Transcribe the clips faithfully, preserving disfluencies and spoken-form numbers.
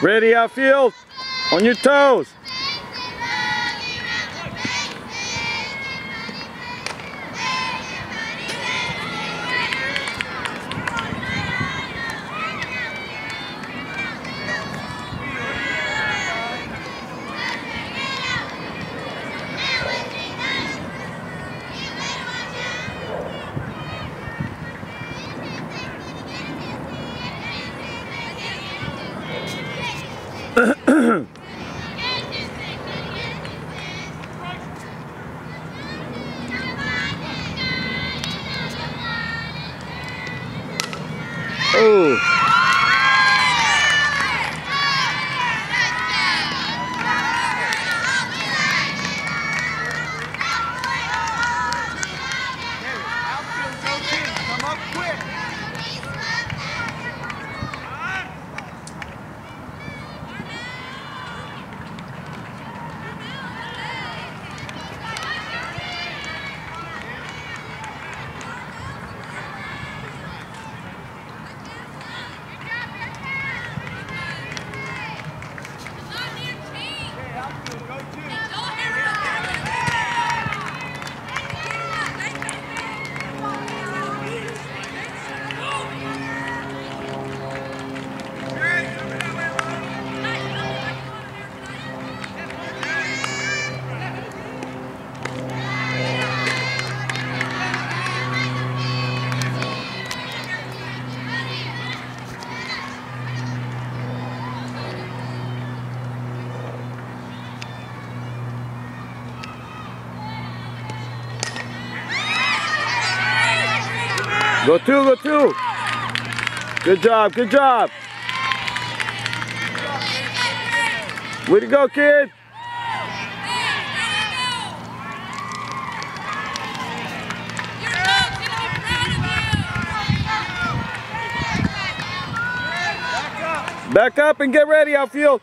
Ready, outfield. On your toes. Go two, go two. Good job, good job. Way to go, kid. Back up and get ready, outfield.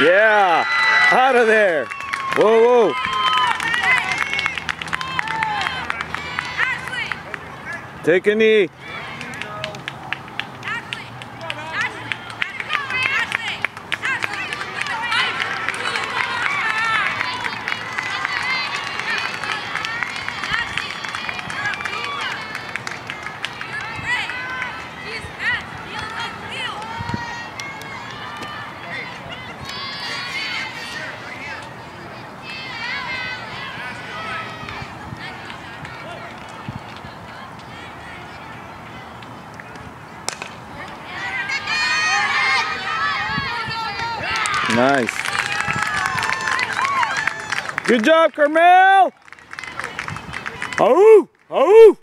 Yeah, out of there. Whoa, whoa. Take a knee. Nice. Good job, Carmel! Oh! Oh!